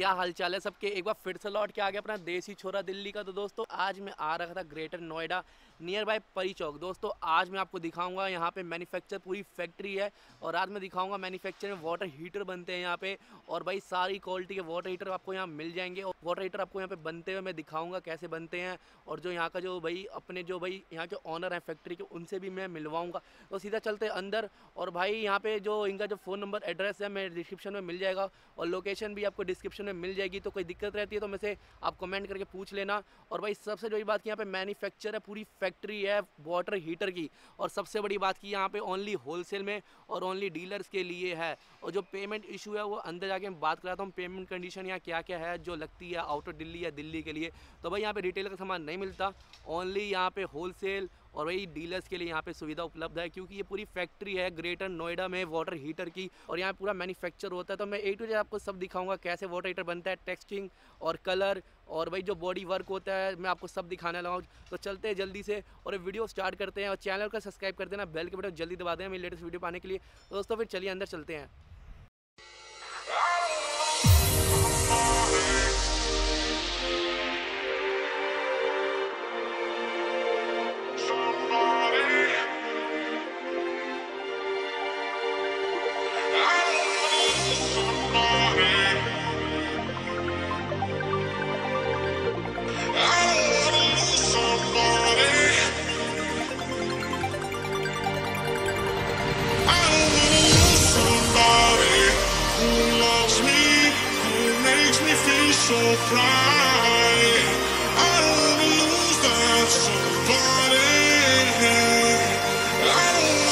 क्या हालचाल है सबके, एक बार फिर से लौट के आ गया अपना देसी छोरा दिल्ली का। तो दोस्तों आज मैं आ रखा था ग्रेटर नोएडा नियर बाय परी चौक। दोस्तों आज मैं आपको दिखाऊंगा यहाँ पे मैन्युफैक्चर पूरी फैक्ट्री है और आज मैं दिखाऊंगा मैन्युफैक्चर में वाटर हीटर बनते हैं यहाँ पे। और भाई सारी क्वालिटी के वाटर हीटर आपको यहाँ मिल जाएंगे और वाटर हीटर आपको यहाँ पे बनते हुए मैं दिखाऊँगा कैसे बनते हैं। और जो यहाँ का जो भाई अपने जो भाई यहाँ के ऑनर हैं फैक्ट्री के, उनसे भी मैं मिलवाऊँगा। तो सीधा चलते हैं अंदर। और भाई यहाँ पर जो इनका जो फ़ोन नंबर एड्रेस है मेरे डिस्क्रिप्शन में मिल जाएगा और लोकेशन भी आपको डिस्क्रिप्शन में मिल जाएगी। तो कोई दिक्कत रहती है तो मुझसे आप कमेंट करके पूछ लेना। और भाई सबसे बड़ी बात कि यहाँ पे मैन्युफैक्चर है, पूरी फैक्ट्री है वाटर हीटर की। और सबसे बड़ी बात कि यहाँ पे ओनली होलसेल में और ओनली डीलर्स के लिए है। और जो पेमेंट इशू है वो अंदर जाके हम बात कराता हूँ, पेमेंट कंडीशन यहाँ क्या क्या है जो लगती है आउट ऑफ दिल्ली या दिल्ली के लिए। तो भाई यहाँ पर रिटेल का सामान नहीं मिलता, ओनली यहाँ पर होलसेल और वही डीलर्स के लिए यहाँ पे सुविधा उपलब्ध है। क्योंकि ये पूरी फैक्ट्री है ग्रेटर नोएडा में वाटर हीटर की और यहाँ पूरा मैन्युफैक्चर होता है। तो मैं ए टू जेड आपको सब दिखाऊंगा कैसे वाटर हीटर बनता है, टेक्सटिंग और कलर और भाई जो बॉडी वर्क होता है, मैं आपको सब दिखाने लगा हूँ। तो चलते हैं जल्दी से और वीडियो स्टार्ट करते हैं। और चैनल को सब्सक्राइब कर देना, बेल के बटन जल्दी दबा देना मेरी लेटेस्ट वीडियो पाने के लिए। तो दोस्तों फिर चलिए अंदर चलते हैं। So proud, I don't wanna lose that somebody. I don't wanna lose somebody.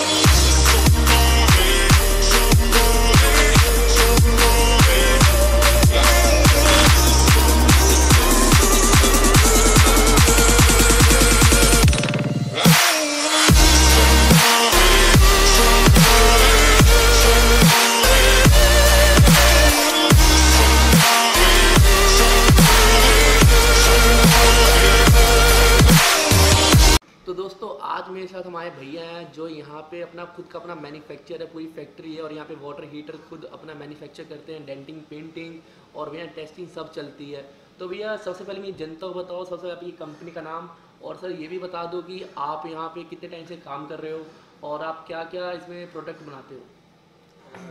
आज मेरे साथ हमारे भैया हैं जो यहाँ पे अपना खुद का अपना मैन्युफैक्चर है, पूरी फैक्ट्री है और यहाँ पे वाटर हीटर खुद अपना मैन्युफैक्चर करते हैं। डेंटिंग, पेंटिंग और भैया टेस्टिंग सब चलती है। तो भैया सबसे पहले मैं जनता को बताओ सबसे पहले आपकी कंपनी का नाम, और सर ये भी बता दो कि आप यहाँ पे कितने टाइम से काम कर रहे हो और आप क्या क्या इसमें प्रोडक्ट बनाते हो।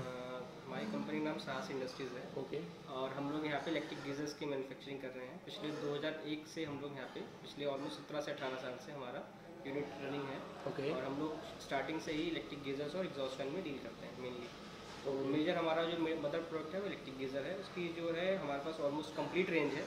हमारी कंपनी नाम सारस्ती इंडस्ट्रीज़ है। ओके। और हम लोग यहाँ पे इलेक्ट्रिक गीजर्स की मैन्युफैक्चरिंग कर रहे हैं। पिछले 2001 से हम लोग यहाँ पे पिछले ऑलमोस्ट 17 से 18 साल से हमारा यूनिट रनिंग है। ओके। और हम लोग स्टार्टिंग से ही इलेक्ट्रिक गीजर्स और एग्जॉस्ट फैन में डील करते हैं मेनली। तो मेजर हमारा जो मदर प्रोडक्ट है वो इलेक्ट्रिक गीजर है। उसकी जो है हमारे पास ऑलमोस्ट कंप्लीट रेंज है,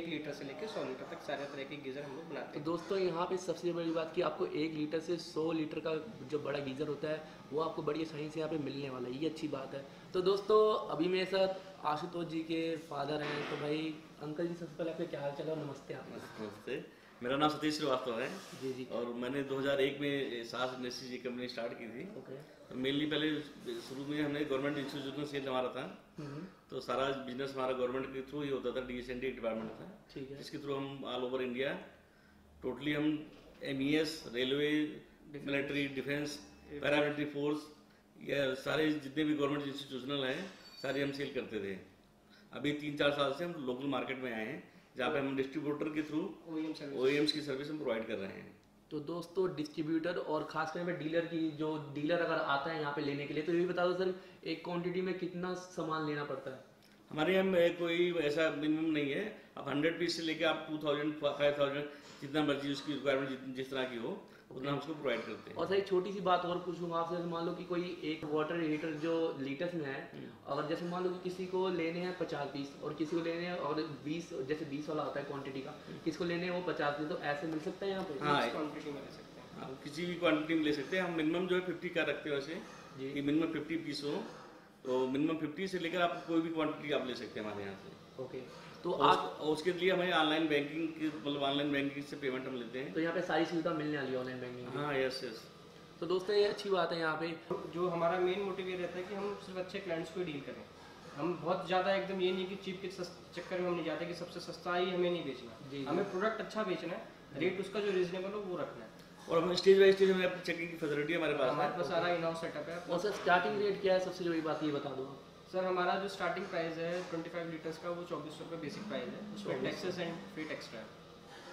1 लीटर से लेकर 100 लीटर तक सारे तरह के गीज़र हम लोग बनाते हैं। तो दोस्तों यहाँ पे सबसे बड़ी बात कि आपको 1 लीटर से 100 लीटर का जो बड़ा गीज़र होता है वो आपको बड़ी आसानी से यहाँ पे मिलने वाला है, ये अच्छी बात है। तो दोस्तों अभी मेरे साथ आशुतोष जी के फादर हैं। तो भाई अंकल जी सबसे पहले आपके क्या हाल चल, नमस्ते। आप नमस्ते, मेरा नाम सतीश श्रीवास्तव है। जी जी। और मैंने 2001 में सास इंडस्ट्रीज की कंपनी स्टार्ट की थी। ओके। तो मेनली पहले शुरू में हमने गवर्नमेंट इंस्टीट्यूट में सेल हमारा था, तो सारा बिजनेस हमारा गवर्नमेंट के थ्रू ही होता था, DSND डिपार्टमेंट था। ठीक है। जिसके थ्रू हम ऑल ओवर इंडिया टोटली हम MES, railway, military, defence, paramilitary force या सारे जितने भी गवर्नमेंट इंस्टीट्यूशनल हैं सारे हम सेल करते थे। अभी 3-4 साल से हम लोकल मार्केट में आए हैं जहाँ पे हम डिस्ट्रीब्यूटर के थ्रू OEMs की सर्विस हम प्रोवाइड कर रहे हैं। तो दोस्तों डिस्ट्रीब्यूटर और खासकर में डीलर की, जो डीलर अगर आता है यहाँ पे लेने के लिए तो ये भी बता दो सर एक क्वांटिटी में कितना सामान लेना पड़ता है। हमारे यहाँ कोई ऐसा मिनिमम नहीं है, आप 100 पीस से लेकर आप 2000, 5000 जितना मर्जी उसकी रिक्वायरमेंट जिस तरह की हो उतना हम उसको प्रोवाइड करते हैं। और सर एक छोटी सी बात और पूछूंगा आपसे, मान लो कि कोई एक वाटर हीटर जो लीटर्स में है, अगर जैसे मान लो कि किसी को लेने हैं 50 पीस और किसी को लेने हैं और 20, जैसे 20 वाला आता है क्वांटिटी का, किसी को लेने हैं वो 50 पीस, तो ऐसे मिल सकता है यहाँ पे? हाँ, क्वान्टिटी में ले सकते हैं। हाँ, किसी भी क्वान्टिटी में ले सकते हैं। हम मिनिमम जो है 50 का रखते हैं वैसे कि मिनिमम 50 पीस हो, तो मिनिमम 50 से लेकर आप कोई भी क्वान्टिटी आप ले सकते हैं हमारे यहाँ से। ओके। तो आप उसके लिए हमें ऑनलाइन बैंकिंग की, मतलब ऑनलाइन बैंकिंग से पेमेंट हम लेते हैं। तो यहाँ पे सारी सुविधा मिलने वाली है ऑनलाइन बैंकिंग। हाँ, यस यस। तो दोस्तों ये अच्छी बात है। यहाँ पे जो हमारा मेन मोटिव ये रहता है कि हम सिर्फ अच्छे क्लाइंट्स को डील करें। हम बहुत ज़्यादा एकदम ये नहीं कि चीप के चक्कर में हम नहीं जाते कि सबसे सस्ता ही हमें नहीं बेचना, हमें प्रोडक्ट अच्छा बेचना है, रेट उसका जो रीजनेबल हो वो रखना है। और हम स्टेज बाई स्टेज हमें अपनी चेकिंग की फैसिलिटी हमारे पास सारा इन हाउस सेटअप है। और सर स्टार्टिंग रेट क्या है सबसे बड़ी बात ये बता दो। सर हमारा जो स्टार्टिंग प्राइस है 25 लीटर्स का वो 2400 रुपये बेसिक प्राइस है, उसमें टैक्सेस एंड फेट एक्स्ट्रा है।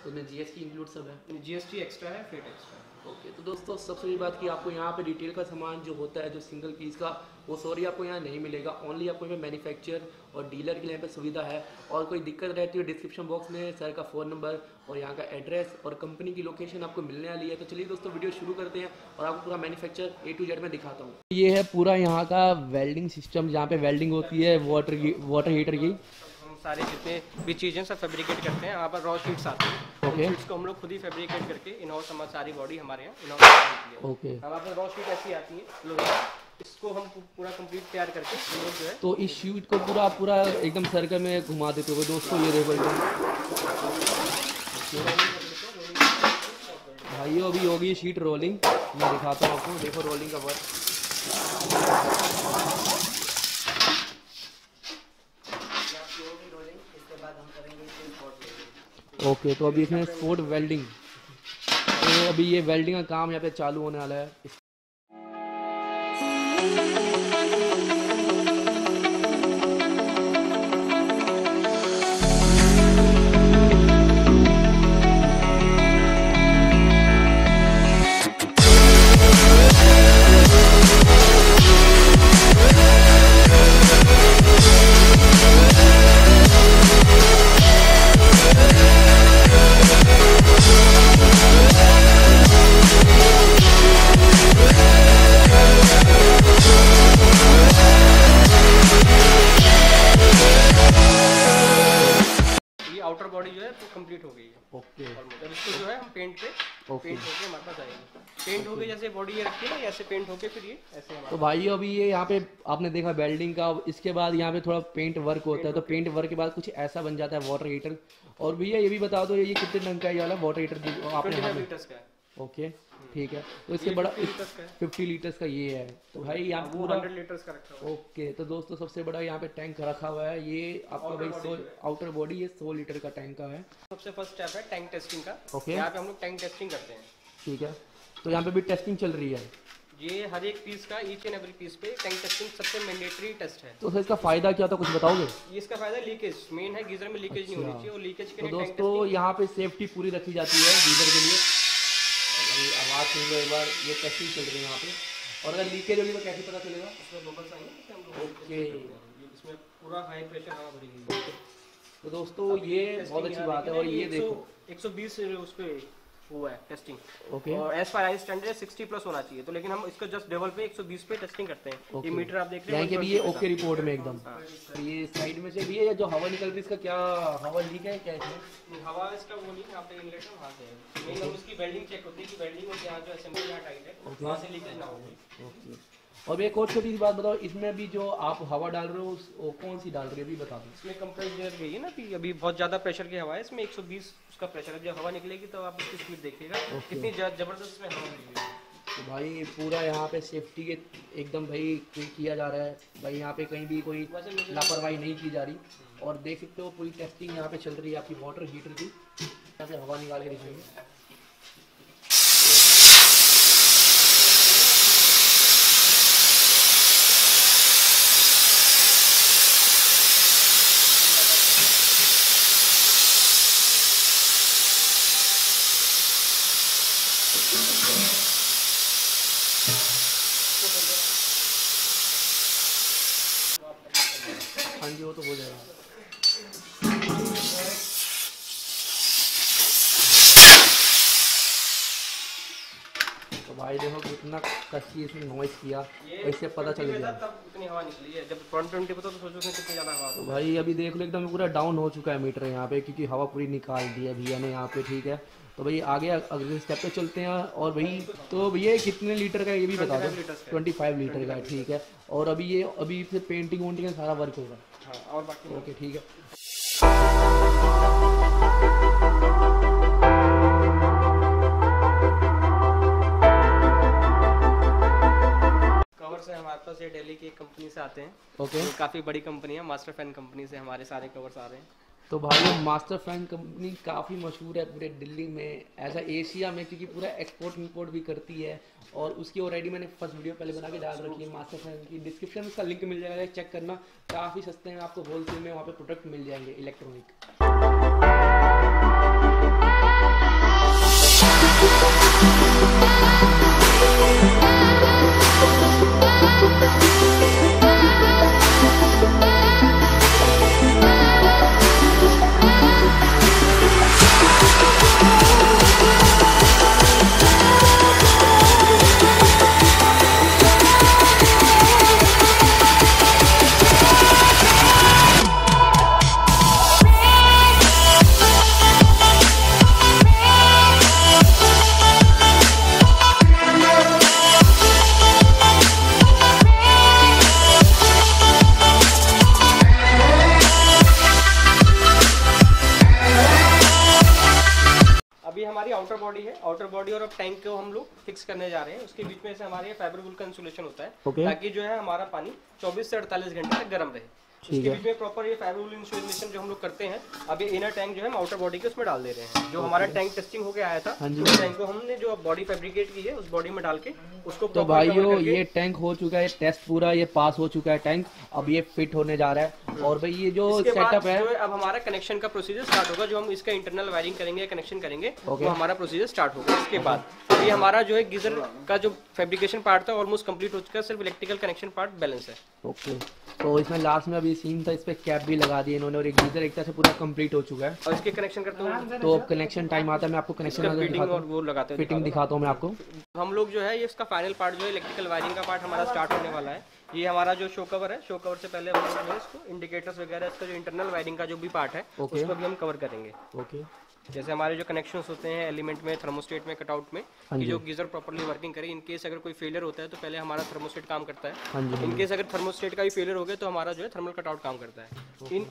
तो मैं जीएसटी इंक्लूड सब है, जीएसटी एक्स्ट्रा है, फेट एक्स्ट्रा है। ओके, तो दोस्तों सबसे बड़ी बात कि आपको यहाँ पे रिटेल का सामान जो होता है, जो सिंगल पीस का, वो सॉरी आपको यहाँ नहीं मिलेगा। ओनली आपको यहाँ मैन्युफैक्चर और डीलर के लिए यहाँ पे सुविधा है। और कोई दिक्कत रहती है डिस्क्रिप्शन बॉक्स में सर का फ़ोन नंबर और यहाँ का एड्रेस और कंपनी की लोकेशन आपको मिलने वाली है। तो चलिए दोस्तों वीडियो शुरू करते हैं और आपको पूरा मैन्युफैक्चर A to Z में दिखाता हूँ। ये है पूरा यहाँ का वेल्डिंग सिस्टम, जहाँ पे वेल्डिंग होती है वाटर हीटर की। सारे जितने भी चीज़ें सब फैब्रिकेट करते हैं, यहाँ पर रॉ शीट्स आती हैं। ओके, शीट्स को हम लोग खुद ही फैब्रिकेट करके इनहाउस हमारी सारी बॉडी हमारे यहाँ इनहाउस। ओके, हमारे पास रॉ शीट ऐसी आती है, लोहे इसको हम पूरा कंप्लीट तैयार करके लोग जो है तो इस शीट को पूरा एकदम सर्कल में घुमा देते हो दोस्तों। ये देखो भाई, अभी होगी शीट रोलिंग, मैं दिखाता हूँ आपको। देखो रोलिंग का वर्क, ओके। तो अभी इसमें स्पोर्ट वेल्डिंग, तो अभी ये वेल्डिंग का काम यहाँ पे चालू होने वाला है। आउटर बॉडी जो है तो कंप्लीट हो गई है। ओके, और इसको जो है हम पेंट पे पेंट होके हमारे पास आएगी। पेंट हो गई, जैसे बॉडी ये रखी है ऐसे पेंट होके फिर ये ऐसे हमारे। तो भाई अभी ये यहाँ पे आपने देखा वेल्डिंग का, इसके बाद यहाँ पे थोड़ा पेंट वर्क होता है। तो पेंट वर्क के बाद कुछ ऐसा बन जाता है वाटर हीटर। और भैया ये भी बता दो ये कितने रंग का ये वाला वाटर हीटर आपने? ओके ठीक है, तो इसके बड़ा 50 लीटर्स का ये है। तो भाई यहाँ पूरा 100 लीटर्स का रखा हुआ है। ओके, तो दोस्तों सबसे बड़ा यहाँ पे टैंक रखा हुआ है, ये आपका भाई 100 आउटर बॉडी, ये 100 लीटर का टैंक का है। सबसे फर्स्ट स्टेप है टैंक टेस्टिंग का। ओके, यहाँ पे हम लोग टैंक टेस्टिंग करते हैं। ठीक है, तो यहाँ पे भी टेस्टिंग चल रही है, ये हर एक पीस का, ईच एंड एवरी पीस पे टैंक टेस्टिंग सबसे मैंडेटरी टेस्ट है। तो सर इसका फायदा क्या था, कुछ बताओगे? इसका फायदा लीकेज मेन है, गीजर में लीकेज नहीं होनी चाहिए, और लीकेज के लिए दोस्तों यहाँ पे सेफ्टी पूरी रखी जाती है गीजर के लिए। आवाज़ सुन लो एक बार, ये टेस्टिंग चल रही है यहाँ पे। और अगर लीकेज होगी तो कैसे पता चलेगा? इसमें बबल्स आएंगे। ओके, इसमें पूरा हाई प्रेशर हवा भरेगी। तो दोस्तों ये बहुत अच्छी बात है। और ये देखो 120 उस पे हुआ है टेस्टिंग। ओके, और एज पर आई स्टैंडर्ड 60 प्लस होना चाहिए, तो लेकिन हम इसको जस्ट लेवल पे 120 पे टेस्टिंग करते हैं। ये मीटर आप देख रहे हैं कि ये ओके रिपोर्ट में एकदम। ये साइड में से भी है, जो हवा निकल रही है इसका क्या हवा लीक है क्या इसमें? हवा इसका वो नहीं, यहां पे इनलेट है, वहां से मेन हम उसकी वेल्डिंग चेक होती है कि वेल्डिंग में क्या जो असेंबली यहां टाइट है, वहां से लीकेज ना हो। ओके, और एक और छोटी सी बात बताओ, इसमें भी जो आप हवा डाल रहे हो कौन सी डाल रहे हो भी बता दो। इसमें कंप्रेसर गई है ना, कि अभी बहुत ज़्यादा प्रेशर की हवा है, इसमें 120 उसका प्रेशर है। जब हवा निकलेगी तो आप उसकी स्पीड देखिएगा कितनी जबरदस्त इसमें हवा निकलेगी। तो भाई पूरा यहाँ पे सेफ्टी के एकदम भाई किया जा रहा है, भाई यहाँ पे कहीं भी कोई लापरवाही नहीं की जा रही। और देख सकते हो पूरी टेस्टिंग यहाँ पे चल रही है आपकी वाटर हीटर की, यहाँ से हवा निकाल के दिखेगी। हाँ जी, वो तो हो जाएगा। भाई देखो कितना कसी इसने नॉइस किया, इससे पता चल गया तब कितनी हवा निकली है। जब 120 पे तो सोचो उसने कितनी ज्यादा हवा। तो भाई अभी देख लो एकदम पूरा डाउन हो चुका है मीटर यहाँ पे, क्योंकि हवा पूरी निकाल दी है भैया ने यहाँ पे। ठीक है, तो भाई आगे अगले स्टेप पे चलते हैं। और भाई तो भैया कितने लीटर का ये भी बता दो? 25 लीटर का। ठीक है, और अभी ये अभी फिर पेंटिंग वोटिंग का सारा वर्क होगा और बाकी। ओके ठीक है, हमारे पास ये दिल्ली की एक कंपनी से आते हैं। ओके, काफी बड़ी कंपनी है, मास्टर फैन कंपनी से हमारे सारे कवर्स आ रहे हैं। तो भाई मास्टर फैन कंपनी काफ़ी मशहूर है पूरे दिल्ली में, ऐसा एशिया में, क्योंकि पूरा एक्सपोर्ट इंपोर्ट भी करती है। और उसकी ऑलरेडी मैंने फर्स्ट वीडियो पहले बना के डाल रखी है मास्टर फैन की, डिस्क्रिप्शन में उसका लिंक मिल जाएगा, चेक करना। काफ़ी सस्ते में आपको होलसेल में वहाँ पे प्रोडक्ट मिल जाएंगे इलेक्ट्रॉनिक। आउटर बॉडी है, आउटर बॉडी और अब टैंक को हम लोग फिक्स करने जा रहे हैं। उसके बीच में से हमारे फैब्रिक वूल का इंसुलेशन होता है ताकि जो है हमारा पानी 24 से 48 घंटे तक गर्म रहे। उसके बीच में प्रॉपर ये फैब्रिक वूल इंसुलेशन जो हम लोग करते हैं, अब ये इनर टैंक जो है हम आउटर बॉडी के उसमें डाल दे रहे हैं। जो हमारा टैंक टेस्टिंग होकर आया था, उस टैंक को हमने जो बॉडी फैब्रिकेट की है उस बॉडी में डाल के उसको। तो भाइयों ये टैंक हो चुका है, टेस्ट पूरा ये पास हो चुका है टैंक, अब ये फिट होने जा रहा है। और भाई ये जो सेटअप है, अब हमारा कनेक्शन का प्रोसीजर स्टार्ट होगा, जो हम इसका इंटरनल वायरिंग करेंगे, कनेक्शन करेंगे, वो हमारा प्रोसीजर स्टार्ट होगा। इसके बाद ये हमारा जो है गीजर का जो फैब्रिकेशन पार्ट था ऑलमोस्ट कंप्लीट हो चुका है, सिर्फ इलेक्ट्रिकल कनेक्शन पार्ट बैलेंस है। ओके, तो इसमें लास्ट में अभी सीन था, इस पे कैप भी लगा दिए इन्होंने और एक गीजर एक तरह से पूरा कंप्लीट हो चुका है। और इसके कनेक्शन करते हैं, तो कनेक्शन टाइम आता है, मैं आपको कनेक्शन फिटिंग दिखाता हूँ। मैं आपको हम लोग जो है ये इसका फाइनल पार्ट जो है इलेक्ट्रिकल वायरिंग का पार्ट हमारा स्टार्ट होने वाला है। ये हमारा जो शो कवर है, शो कवर से पहले हम लोग इसको इंडिकेटर्स वगैरह, इसका जो इंटरनल वायरिंग का जो भी पार्ट है उसको भी हम कवर करेंगे। ओके, जैसे हमारे जो कनेक्शंस होते हैं एलिमेंट में, थर्मोस्टेट में, कटआउट में, कि जो गीजर प्रॉपर्ली वर्किंग करे। इन केस अगर कोई फेलियर होता है तो पहले हमारा थर्मोस्टेट काम करता है। इन केस अगर थर्मोस्टेट का भी फेलियर हो गया तो हमारा जो है थर्मल कटआउट काम करता है। In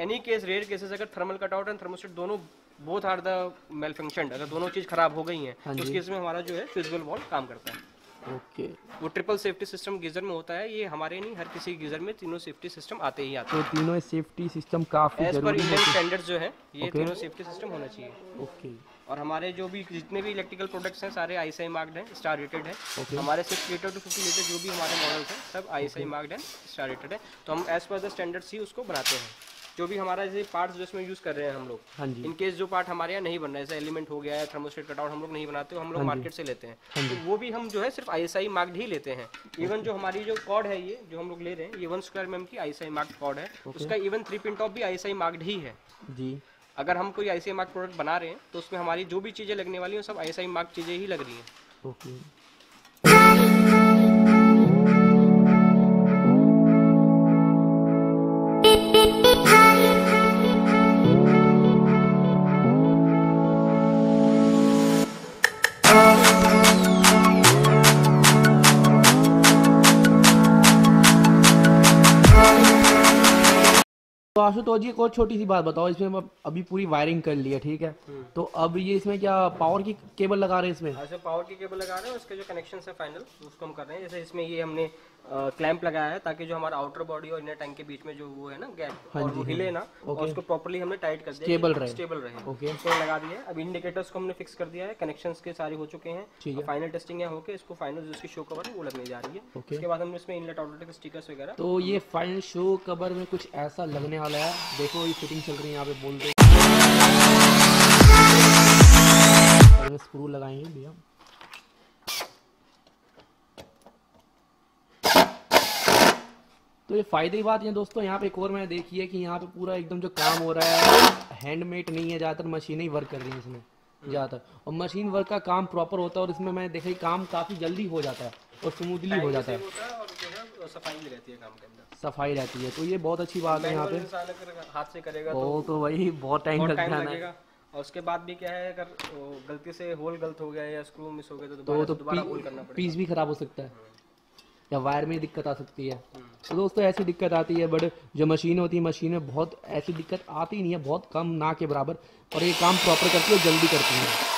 any case, rare cases अगर थर्मल कटआउट एंड थर्मोस्टेट दोनों बोथ आर द मेलफंक्शनड, अगर दोनों चीज खराब हो गई है तो उस केस में हमारा जो है फ्यूजिबल वाल्व काम करता है। ओके, वो ट्रिपल सेफ्टी सिस्टम गीजर में होता है। ये हमारे नहीं, हर किसी गीजर में तीनों सेफ्टी सिस्टम आते ही आते हैं। तो तीनों सेफ्टी सिस्टम काफी जरूरी है, एज पर इंडियन स्टैंडर्ड्स जो है ये तीनों सेफ्टी सिस्टम होना चाहिए। ओके, और हमारे जो भी जितने भी इलेक्ट्रिकल प्रोडक्ट्स हैं सारे ISI मार्क्ड हैं, स्टार रेटेड है। हमारे 6 लीटर टू 50 लीटर जो भी हमारे मॉडल्स हैं सब ISI मार्क्ड हैं, स्टार रेटेड है। तो हम एज पर द स्टैंडर्ड्स ही उसको बनाते हैं। जो भी हमारा जैसे पार्ट्स जो इसमें यूज कर रहे हैं हम लोग, इन केस जो पार्ट हमारे यहाँ नहीं बन रहा है, जैसे एलिमेंट हो गया है, थर्मोस्टेट कटआउट हम लोग नहीं बनाते, हम लोग मार्केट से लेते हैं, तो वो भी हम जो है सिर्फ ISI मार्क्ड ही लेते हैं। इवन जो हमारी जो कॉर्ड है ये जो हम लोग ले रहे हैं, ये 1 स्क्वायर mm की ISI मार्क्ड कॉर्ड है, उसका इवन 3 पिन टॉप भी ISI मार्क्ड ही है जी। अगर हम कोई ISI मार्क्ड प्रोडक्ट बना रहे हैं तो उसमें हमारी जो भी चीजें लगने वाली है सब ISI मार्क्ड चीजें ही लग रही है। तो आशुतोष जी एक और छोटी सी बात बताओ, इसमें अभी पूरी वायरिंग कर ली है, ठीक है, तो अब ये इसमें क्या पावर की केबल लगा रहे हैं? इसमें अच्छा पावर की केबल लगा रहे हैं, उसके जो कनेक्शन है फाइनल उसको हम कर रहे हैं। जैसे इसमें ये हमने क्लैंप लगाया है ताकि जो हमारा आउटर बॉडी और इनर टैंक के बीच में जो वो है ना गैप, और वो हिले ना, और उसको प्रॉपर्ली हमने टाइट कर दिया, स्टेबल रहे। ओके, इसको लगा दिया है, अब इंडिकेटर्स को हमने फिक्स कर दिया है, कनेक्शंस के सारे हो चुके हैं, फाइनल टेस्टिंग है होके इसको फाइनल जिसकी शो कवर है वो लगने जा रही है। उसके बाद हमने इसमें इनलेट आउटलेट के स्टिकर्स वगैरह। तो ये फाइनल शो कवर में कुछ ऐसा लगने वाला है, देखो ये फिटिंग चल रही है यहाँ पे, बोल दो स्क्रू लगाएंगे भैया। तो ये फायदे की बात है दोस्तों, यहाँ पे एक और मैंने देखी है कि यहाँ पे पूरा एकदम जो काम हो रहा है हैंडमेड नहीं है, ज़्यादातर मशीनें ही वर्क कर रही हैं इसमें ज़्यादातर, और मशीन वर्क का काम प्रॉपर होता है और इसमें मैंने देखा कि काम काफ़ी जल्दी हो जाता है और स्मूथली हो जाता है, सफाई रहती है। तो ये बहुत अच्छी बात है यहाँ पे, हाथ से करेगा वो तो वही बहुत टाइम लगेगा। और उसके बाद भी क्या है, अगर गलती से होल गलत हो गया या स्क्रू मिस हो गया तो दोबारा होल करना पड़ेगा, पीस भी खराब हो सकता है या वायर में दिक्कत आ सकती है। तो दोस्तों ऐसी दिक्कत आती है, बट जो मशीन होती है मशीन में बहुत ऐसी दिक्कत आती नहीं है, बहुत कम ना के बराबर, और ये काम प्रॉपर करती है, जल्दी करती है।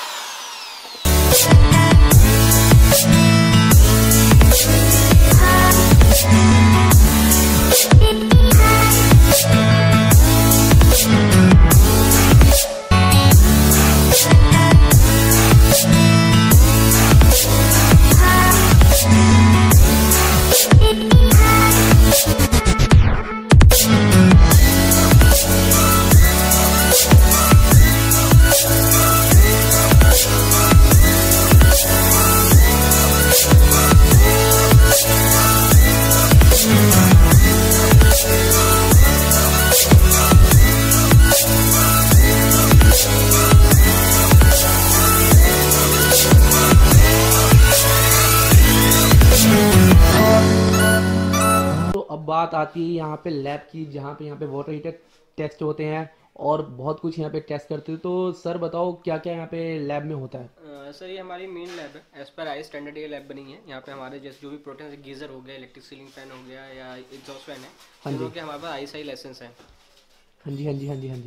बात आती है यहाँ पे लैब की, जहाँ पे यहाँ पे वाटर हीटर टेस्ट होते हैं और बहुत कुछ यहाँ पे टेस्ट करते हैं। तो सर बताओ क्या क्या यहाँ पे लैब में होता है? सर ये हमारी मेन लैब है, एज पर आई स्टैंडर्ड ये लैब बनी है। यहाँ पे हमारे जैसे जो भी प्रोटीन जैसे गीजर हो गया, इलेक्ट्रिक सीलिंग फैन हो गया या एग्जॉस्ट फैन है, जो कि हमारे पास आईएसआई लाइसेंस है।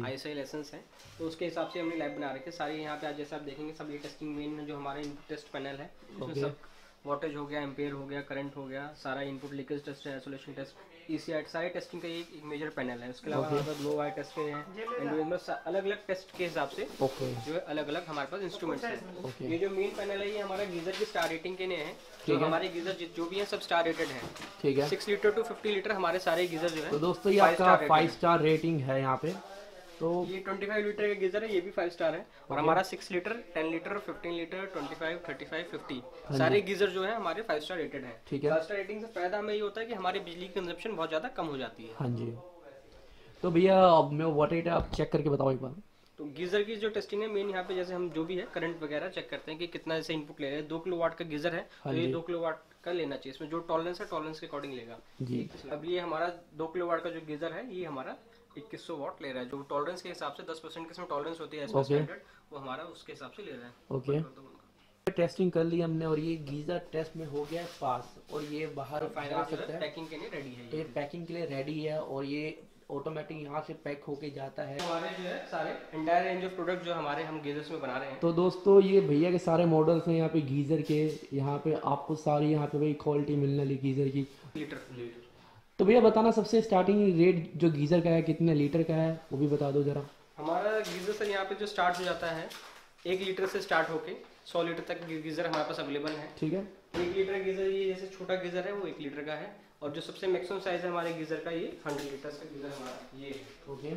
आईएसआई लाइसेंस है, तो उसके हिसाब से हमने लैब बना रखी है सारी। यहाँ पे आज जैसे आप देखेंगे सब ये टेस्टिंग मेन जो हमारे टेस्ट पैनल है, उसमें सब वोल्टेज हो गया, एम्पेयर हो गया, करंट हो गया, सारा इनपुट लीकेज टेस्ट है, आइसोलेशन टेस्ट, ईसीआई सारे टेस्टिंग का एक मेजर पैनल है। उसके अलावा लो वायर टेस्ट के हैं, अलग अलग टेस्ट के हिसाब से जो है अलग अलग हमारे पास इंस्ट्रूमेंट्स हैं। ये जो मेन पैनल है ये हमारा गीजर की स्टार रेटिंग के लिए है। जो हमारे गीजर जो भी है सब स्टार रेटेड है, ठीक है। 6 लीटर टू 50 लीटर हमारे सारे गीजर जो है। तो दोस्तों ये आपका 5 स्टार रेटिंग है यहाँ पे। तो ये 25 लीटर का गीजर है, ये भी 5 स्टार है। और हमारा 6 लीटर, 10 लीटर, 15 लीटर, 25, 35, 50 सारे गीजर जो है हमारे 5 स्टार रेटेड है। 5 स्टार रेटिंग से फायदा हमें ये होता है कि हमारी बिजली की कंजप्शन बहुत ज़्यादा कम हो जाती है। हाँ जी। तो भैया अब मैं वाटर हीटर आप चेक करके बताओ एक बार। तो गीजर की जो टेस्टिंग है मेन यहाँ पे, जैसे हम जो भी है करंट वगैरह चेक करते हैं कि कितना जैसे इनपुट ले रहे हैं। 2 किलोवाट का गीजर है तो ये 2 किलोवाट का लेना चाहिए, इसमें जो टॉलरेंस है टॉलरेंस के अकॉर्डिंग लेगा। अब ये हमारा 2 किलोवाट का जो गीजर है ये हमारा 2100 वाट ले रहा है, जो टॉलरेंस के हिसाब से 10% किस्म टॉलरेंस होती है स्टैंडर्ड, वो हमारा उसके हिसाब से ले रहा है। ओके, टेस्टिंग कर ली हमने और ये गीजर टेस्ट में हो गया पास और ये बाहर फाइनल पैकिंग के लिए रेडी है। ये पैकिंग के लिए रेडी है और ये ऑटोमेटिक यहाँ से पैक होके जाता है। हमारे जो है सारे एंटायर रेंज ऑफ प्रोडक्ट जो हमारे हम गीजर्स में बना रहे हैं। तो दोस्तों ये भैया के सारे मॉडल्स हैं यहाँ पे गीजर के। यहाँ पे आपको सारी यहाँ पे भाई क्वालिटी मिलने वाली गीजर की। लीटर तो भैया बताना सबसे स्टार्टिंग रेट जो गीजर का है, कितने लीटर का है वो भी बता दो जरा। हमारा गीजर सर यहाँ पे जो स्टार्ट हो जाता है 1 लीटर से स्टार्ट होके 100 लीटर तक गीजर हमारे पास अवेलेबल है, ठीक है। 1 लीटर गीजर ये जैसे छोटा गीजर है वो 1 लीटर का है, और जो सबसे मैक्सिमम साइज है हमारे गीजर का ये 100 लीटर का गीजर हमारा ये, ओके।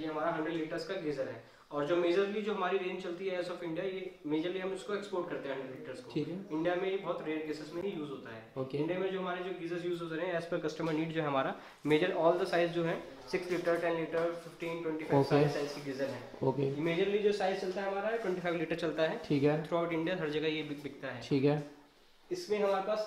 ये हमारा 100 लीटर का गीजर है। और जो मेजरली जो हमारी रेंज चलती है एस ऑफ इंडिया, ये मेजरली हम इसको एक्सपोर्ट करते हैं 100 लीटर्स को। इंडिया में ये बहुत रेयर केसेस में ही यूज होता है। इंडिया में जो हमारे जो गीजर्स यूज होते हैं एज पर कस्टमर नीड जो है हमारा मेजर ऑल द साइज जो है 6 लीटर, 10 लीटर, 15, 25 साइज के गीजर है। ओके, मेजरली जो साइज चलता है हमारा 25 लीटर चलता है, ठीक है। थ्रू आउट इंडिया हर जगह ये बिकता है, ठीक है। इसमें हमारे पास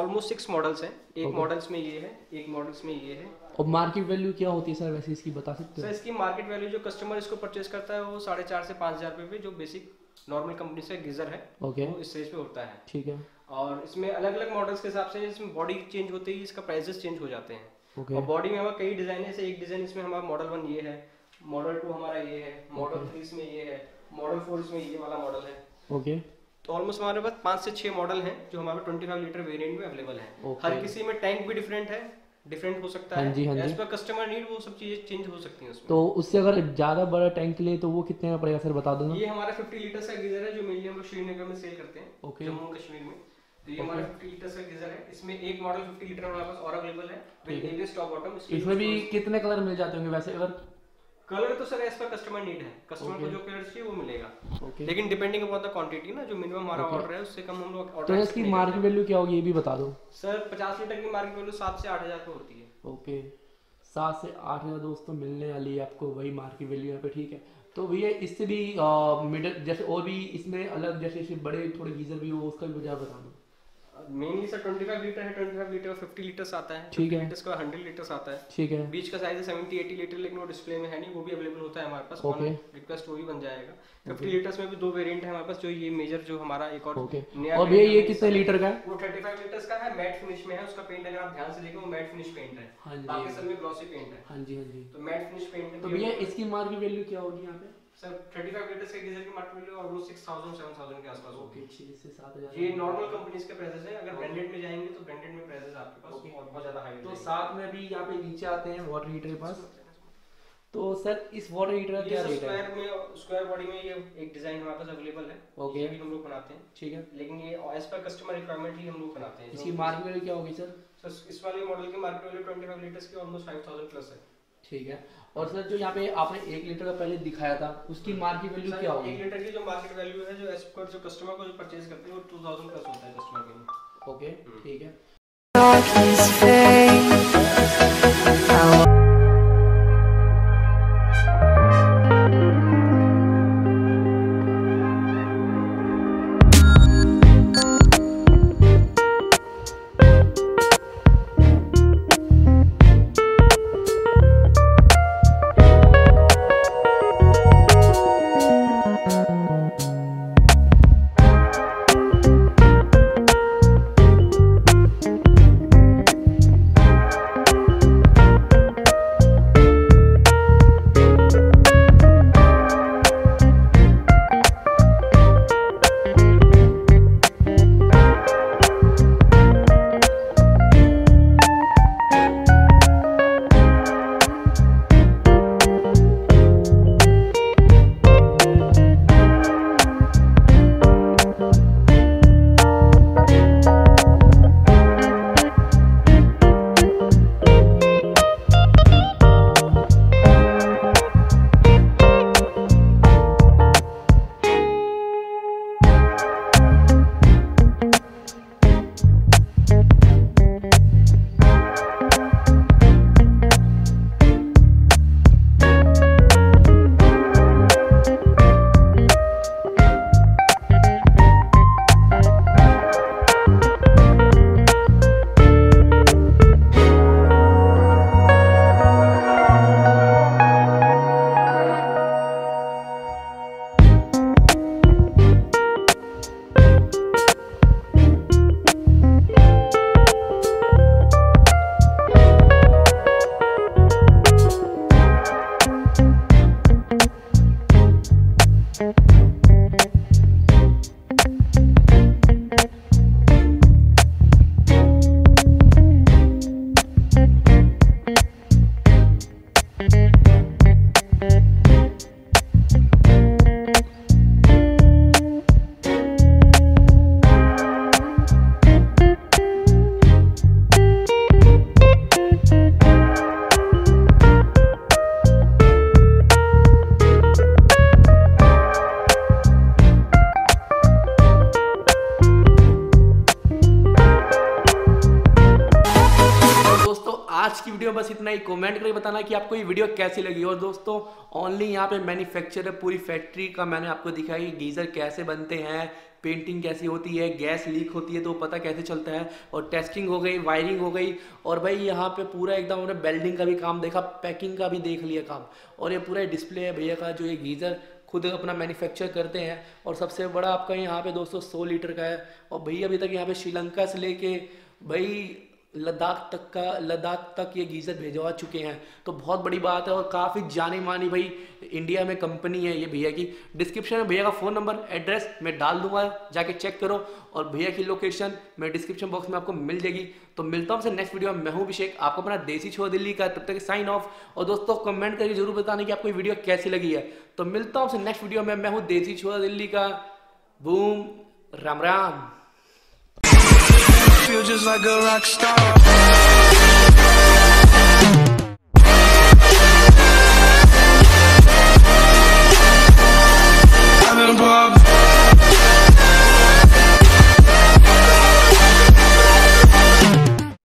ऑलमोस्ट 6 मॉडल्स हैं। एक मॉडल्स में ये है, एक मॉडल्स में ये है। और मार्केट वैल्यू क्या होती है सर वैसे इसकी, बता सकते हैं? सर इसकी मार्केट वैल्यू जो कस्टमर इसको परचेस करता है वो 4,500 से 5,000 रुपये पे जो बेसिक नॉर्मल कंपनी से गीजर है, ओके, वो इस रेंज पे होता है, ठीक है। और इसमें अलग अलग मॉडल्स के हिसाब से इसमें बॉडी चेंज होती है, इसका प्राइजेस चेंज हो जाते हैं। और बॉडी में हमारा कई डिजाइन है, एक डिजाइन इसमें हमारा मॉडल 1 ये है, मॉडल 2 हमारा ये है, मॉडल 3 इसमें ये है, मॉडल 4 इसमें ये वाला मॉडल है, ओके। तो ऑलमोस्ट हमारे पास 5 से 6 मॉडल हैं जो हमारे 25 लीटर वेरिएंट में अवेलेबल हैं। Okay. हर किसी में टैंक भी डिफरेंट है, डिफरेंट हो सकता है। एज पर कस्टमर नीड वो सब चीजें चेंज हो सकती हैं उसमें। तो उससे अगर ज्यादा बड़ा टैंक ले तो वो कितने का पड़ेगा सर, बता दो ना। ये हमारा 50 लीटर का गीजर है जो मेनली हम श्रीनगर में सेल करते हैं, okay. जम्मू कश्मीर में। तो ये हमारा 50 लीटर का गीजर है। इसमें एक मॉडल 50 लीटर हमारे पास और अवेलेबल है विद एवरेज टॉप बॉटम। इसमें भी कितने कलर मिल जाते होंगे वैसे? अगर कलर तो sir as per customer need है, कस्टमर को जो कलर चाहिए वो मिलेगा, okay. लेकिन डिपेंडिंग अपॉन द क्वांटिटी ना, जो मिनिमम हमारा ऑर्डर है उससे कम हम लोग ऑर्डर। तो इसकी मार्केट वैल्यू क्या होगी ये भी बता दो सर? 50 लीटर की मार्केट वैल्यू 7 से 8 हज़ार की होती है, ओके। 7 से 8 हज़ार दोस्तों मिलने वाली है आपको वही मार्केट वैल्यू यहाँ पे, ठीक है। तो भैया इससे भी मिडल जैसे और भी इसमें अलग जैसे बड़े थोड़े गीजर भी हो उसका भी बजा बता दो। मेनली सर 25 लीटर है, 25 लीटर 50 लीटर्स आता है, 50 लीटर्स का 100 लीटर्स आता है, ठीक है। बीच का साइज है 70-80 लीटर, लेकिन वो डिस्प्ले में है नहीं, वो भी अवेलेबल होता है हमारे पास, ओके। रिक्वेस्ट वो भी बन जाएगा। 50 लीटर्स में भी 2 वेरिएंट है हमारे पास, जो ये मेजर जो हमारा एक और नया। और भैया ये कितने लीटर का है? वो 35 लीटर्स का है, मैट फिनिश में है, उसका पेंट अगर आप ध्यान से देखें वो मैट फिनिश पेंट है, बाकी सब में ग्लॉसी पेंट है। हां जी, हां जी। तो मैट फिनिश पेंट है। तो भैया इसकी मार्केट वैल्यू क्या होगी यहां पे सर? 35 लीटर्स के गीजर की मार्केट वैल्यू ऑलमोस्ट 6,000-7,000 के आसपास होगी, 6 से 7 हज़ार। ये नॉर्मल कंपनीज के प्राइसेस हैं, अगर ब्रांडेड में जाएंगे तो ब्रांडेड में प्राइसेस आपके पास बहुत ज्यादा हाई। तो साथ में भी यहां पे नीचे आते हैं वाटर हीटर के पास। तो सर इस वाटर हीटर का क्या रेट है? स्क्वायर बॉडी में ये एक डिजाइन हमारे पास अवेलेबल है, ओके, हम लोग बनाते हैं, ठीक है। लेकिन ये एज पर कस्टमर रिक्वायरमेंट ही हम लोग बनाते हैं। इसकी मार्केट वैल्यू क्या होगी सर? सर इस वाले मॉडल की मार्केट वैल्यू 25 लीटर्स की ऑलमोस्ट 5,000 प्लस है, ठीक है। और सर जो यहाँ पे आपने 1 लीटर का पहले दिखाया था उसकी मार्केट वैल्यू क्या होगी? 1 लीटर की जो मार्केट वैल्यू है जो कस्टमर को जो परचेज करते हैं वो 2,000 प्लस होता है कस्टमर के लिए, ओके, ठीक है। आज की वीडियो बस इतना ही। कमेंट करके बताना कि आपको ये वीडियो कैसी लगी। और दोस्तों ओनली यहाँ पे मैन्युफैक्चरर पूरी फैक्ट्री का मैंने आपको दिखाया कि गीज़र कैसे बनते हैं, पेंटिंग कैसी होती है, गैस लीक होती है तो पता कैसे चलता है, और टेस्टिंग हो गई, वायरिंग हो गई, और भाई यहाँ पे पूरा एकदम हमने बेल्डिंग का भी काम देखा, पैकिंग का भी देख लिया काम। और ये पूरा डिस्प्ले है भैया का जो ये गीज़र खुद अपना मैन्युफैक्चर करते हैं। और सबसे बड़ा आपका यहाँ पे दोस्तों 100 लीटर का है। और भैया अभी तक यहाँ पे श्रीलंका से लेके भाई लद्दाख तक ये गीज़र भेजवा चुके हैं, तो बहुत बड़ी बात है। और काफ़ी जानी मानी भाई इंडिया में कंपनी है ये भैया की। डिस्क्रिप्शन में भैया का फ़ोन नंबर, एड्रेस मैं डाल दूंगा, जाके चेक करो। और भैया की लोकेशन मैं डिस्क्रिप्शन बॉक्स में आपको मिल जाएगी। तो मिलता हूँ आपसे नेक्स्ट वीडियो में। मैं हूँ अभिषेक, आपको अपना देसी छोरा दिल्ली का। तब तक साइन ऑफ। और दोस्तों कमेंट करके जरूर बताने की आपको ये वीडियो कैसी लगी है। तो मिलता हूँ आपसे नेक्स्ट वीडियो में। मैं हूँ देसी छोरा दिल्ली का। Boom, Ram Ram. Feel just like a rock star.